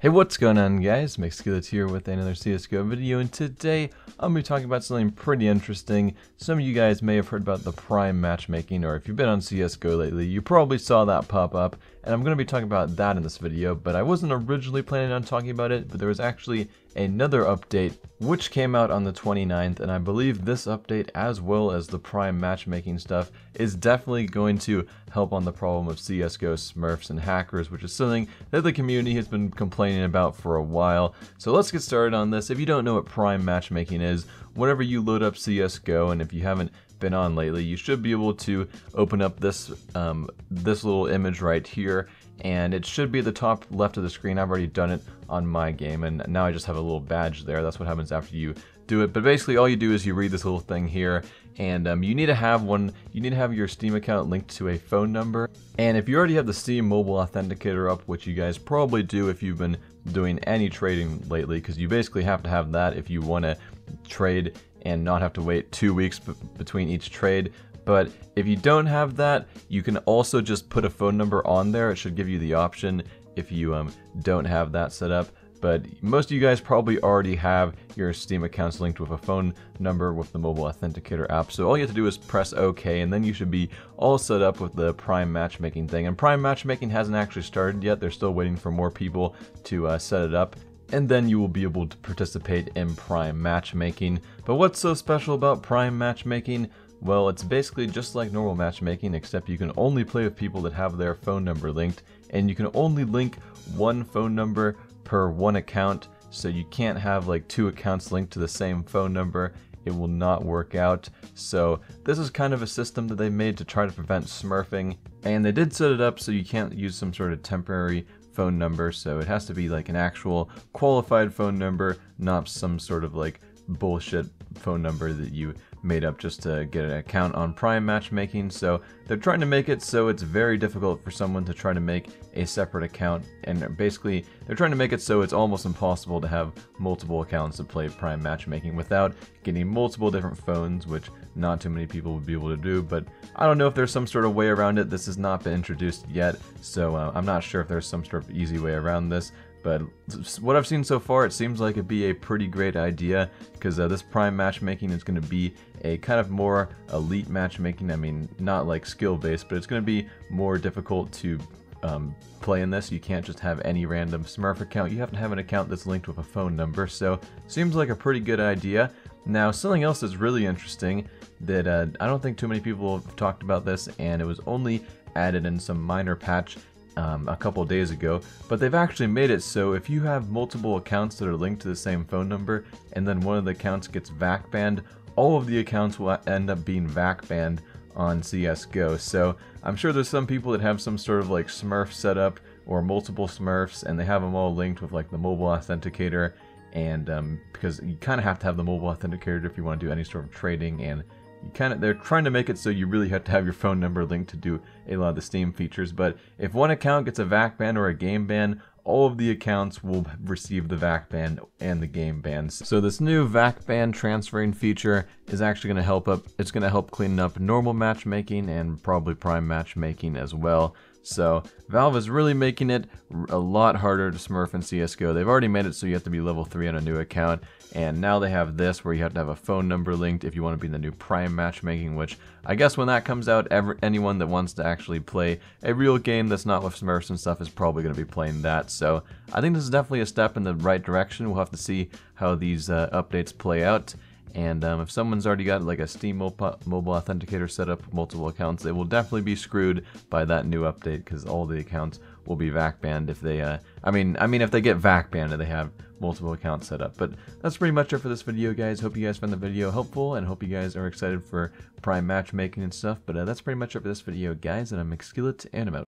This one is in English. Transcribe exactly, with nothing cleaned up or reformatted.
Hey, what's going on, guys? McSkillet here with another C S G O video, and today I'm going to be talking about something pretty interesting. Some of you guys may have heard about the Prime Matchmaking, or if you've been on C S G O lately, you probably saw that pop up, and I'm going to be talking about that in this video, but I wasn't originally planning on talking about it, but there was actually another update which came out on the twenty-ninth, and I believe this update, as well as the Prime Matchmaking stuff, is definitely going to help on the problem of C S G O smurfs and hackers, which is something that the community has been complaining about for a while. So let's get started on this. If you don't know what Prime Matchmaking is, whenever you load up C S G O, and if you haven't been on lately, you should be able to open up this um, this little image right here, and it should be at the top left of the screen. I've already done it on my game, and now I just have a little badge there. That's what happens after you do it. But basically all you do is you read this little thing here, and um, you need to have one you need to have your Steam account linked to a phone number. And if you already have the Steam mobile authenticator up, which you guys probably do if you've been doing any trading lately, because you basically have to have that if you want to trade and not have to wait two weeks between each trade. But if you don't have that, you can also just put a phone number on there. It should give you the option if you um, don't have that set up. But most of you guys probably already have your Steam accounts linked with a phone number with the mobile authenticator app. So all you have to do is press OK, and then you should be all set up with the Prime Matchmaking thing. And Prime Matchmaking hasn't actually started yet. They're still waiting for more people to uh, set it up, and then you will be able to participate in Prime Matchmaking. But what's so special about Prime Matchmaking? Well, it's basically just like normal matchmaking, except you can only play with people that have their phone number linked, and you can only link one phone number per one account, so you can't have like two accounts linked to the same phone number. It will not work out. So this is kind of a system that they made to try to prevent smurfing, and they did set it up so you can't use some sort of temporary phone number, so it has to be like an actual qualified phone number, not some sort of like bullshit phone number that you made up just to get an account on Prime Matchmaking. So they're trying to make it so it's very difficult for someone to try to make a separate account, and basically they're trying to make it so it's almost impossible to have multiple accounts to play Prime Matchmaking without getting multiple different phones, which not too many people would be able to do. But I don't know if there's some sort of way around it. This has not been introduced yet, so uh, I'm not sure if there's some sort of easy way around this. But what I've seen so far, it seems like it'd be a pretty great idea, because uh, this Prime Matchmaking is going to be a kind of more elite matchmaking. I mean, not like skill-based, but it's going to be more difficult to um, play in this. You can't just have any random Smurf account. You have to have an account that's linked with a phone number, so seems like a pretty good idea. Now, something else that's really interesting that uh, I don't think too many people have talked about this, and it was only added in some minor patch Um, a couple days ago, but they've actually made it so if you have multiple accounts that are linked to the same phone number, and then one of the accounts gets V A C banned, all of the accounts will end up being V A C banned on C S G O. So I'm sure there's some people that have some sort of like Smurf setup or multiple Smurfs, and they have them all linked with like the mobile authenticator, and um, because you kind of have to have the mobile authenticator if you want to do any sort of trading, and You kind of, they're trying to make it so you really have to have your phone number linked to do a lot of the Steam features. But if one account gets a V A C ban or a game ban, all of the accounts will receive the V A C ban and the game bans. So this new V A C ban transferring feature is actually going to help up. It's going to help clean up normal matchmaking and probably Prime Matchmaking as well. So Valve is really making it a lot harder to smurf in C S G O. They've already made it so you have to be level three on a new account, and now they have this where you have to have a phone number linked if you want to be in the new Prime Matchmaking, which I guess when that comes out, every, anyone that wants to actually play a real game that's not with smurfs and stuff is probably going to be playing that. So I think this is definitely a step in the right direction. We'll have to see how these uh, updates play out. And um, if someone's already got like a Steam mobile authenticator set up with multiple accounts, they will definitely be screwed by that new update, because all the accounts will be V A C banned if they, uh, I mean, I mean if they get V A C banned and they have multiple accounts set up. But that's pretty much it for this video, guys. Hope you guys found the video helpful, and hope you guys are excited for Prime Matchmaking and stuff. But uh, that's pretty much it for this video, guys, and I'm McSkillet, and I'm out.